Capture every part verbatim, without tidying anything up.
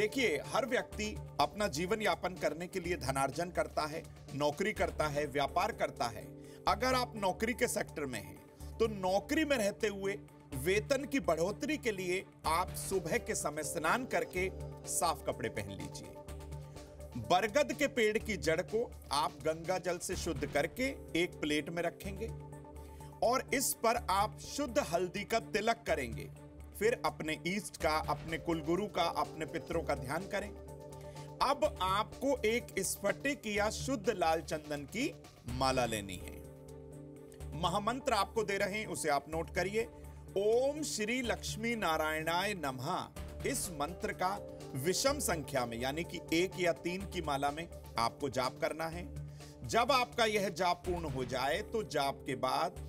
देखिए, हर व्यक्ति अपना जीवन यापन करने के लिए धनार्जन करता है, नौकरी करता है, व्यापार करता है। अगर आप नौकरी के सेक्टर में हैं तो नौकरी में रहते हुए वेतन की बढ़ोतरी के लिए आप सुबह के समय स्नान करके साफ कपड़े पहन लीजिए। बरगद के पेड़ की जड़ को आप गंगा जल से शुद्ध करके एक प्लेट में रखेंगे और इस पर आप शुद्ध हल्दी का तिलक करेंगे। फिर अपने ईष्ट का, अपने कुलगुरु का, अपने पितरों का ध्यान करें। अब आपको एक स्फटिक या शुद्ध लाल चंदन की माला लेनी है। महामंत्र आपको दे रहे हैं, उसे आप नोट करिए। ओम श्री लक्ष्मी नारायणाय नमः। इस मंत्र का विषम संख्या में यानी कि एक या तीन की माला में आपको जाप करना है। जब आपका यह जाप पूर्ण हो जाए तो जाप के बाद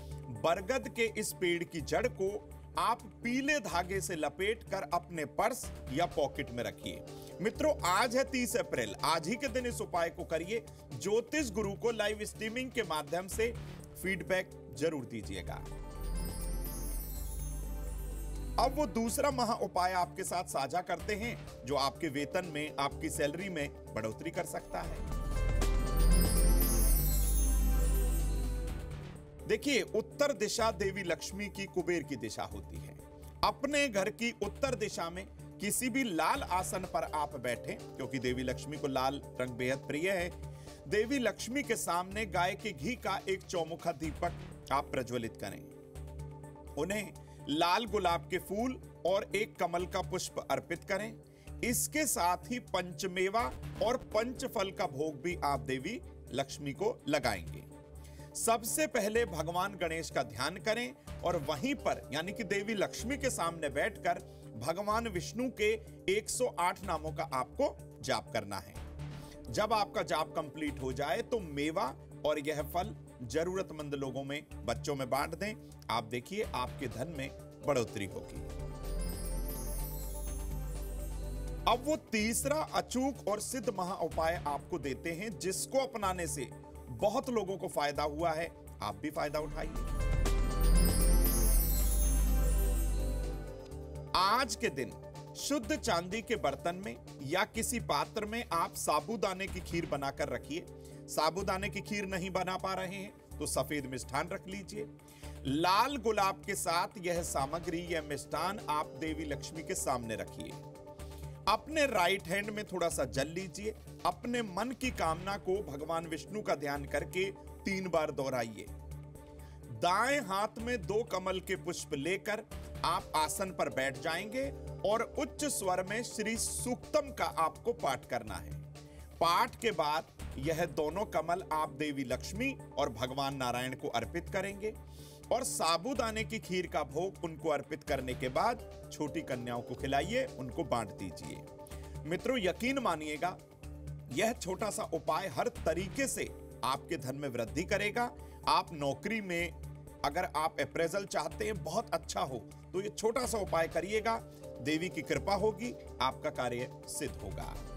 बरगद के इस पेड़ की जड़ को आप पीले धागे से लपेटकर अपने पर्स या पॉकेट में रखिए। मित्रों, आज है तीस अप्रैल, आज ही के दिन इस उपाय को करिए। ज्योतिष गुरु को लाइव स्ट्रीमिंग के माध्यम से फीडबैक जरूर दीजिएगा। अब वो दूसरा महा उपाय आपके साथ साझा करते हैं जो आपके वेतन में, आपकी सैलरी में बढ़ोतरी कर सकता है। देखिए, उत्तर दिशा देवी लक्ष्मी की, कुबेर की दिशा होती है। अपने घर की उत्तर दिशा में किसी भी लाल आसन पर आप बैठें, क्योंकि देवी लक्ष्मी को लाल रंग बेहद प्रिय है। देवी लक्ष्मी के सामने गाय के घी का एक चौमुखा दीपक आप प्रज्वलित करें। उन्हें लाल गुलाब के फूल और एक कमल का पुष्प अर्पित करें। इसके साथ ही पंचमेवा और पंचफल का भोग भी आप देवी लक्ष्मी को लगाएंगे। सबसे पहले भगवान गणेश का ध्यान करें और वहीं पर यानी कि देवी लक्ष्मी के सामने बैठकर भगवान विष्णु के एक सौ आठ नामों का आपको जाप करना है। जब आपका जाप कंप्लीट हो जाए तो मेवा और यह फल जरूरतमंद लोगों में, बच्चों में बांट दें। आप देखिए, आपके धन में बढ़ोतरी होगी। अब वो तीसरा अचूक और सिद्ध महा उपाय आपको देते हैं जिसको अपनाने से बहुत लोगों को फायदा हुआ है। आप भी फायदा उठाइए। आज के दिन शुद्ध चांदी के बर्तन में या किसी पात्र में आप साबूदाने की खीर बनाकर रखिए। साबूदाने की खीर नहीं बना पा रहे हैं तो सफेद मिष्ठान रख लीजिए। लाल गुलाब के साथ यह सामग्री, यह मिष्ठान आप देवी लक्ष्मी के सामने रखिए। अपने राइट हैंड में थोड़ा सा जल लीजिए। अपने मन की कामना को भगवान विष्णु का ध्यान करके तीन बार दोहराइए। दाएं हाथ में दो कमल के पुष्प लेकर आप आसन पर बैठ जाएंगे और उच्च स्वर में श्री सूक्तम का आपको पाठ करना है। पाठ के बाद यह दोनों कमल आप देवी लक्ष्मी और भगवान नारायण को अर्पित करेंगे और साबूदाने की खीर का भोग उनको अर्पित करने के बाद छोटी कन्याओं को खिलाइए, उनको बांट दीजिए। मित्रों, यकीन मानिएगा, यह छोटा सा उपाय हर तरीके से आपके धन में वृद्धि करेगा। आप नौकरी में अगर आप अप्रेजल चाहते हैं बहुत अच्छा हो तो यह छोटा सा उपाय करिएगा। देवी की कृपा होगी, आपका कार्य सिद्ध होगा।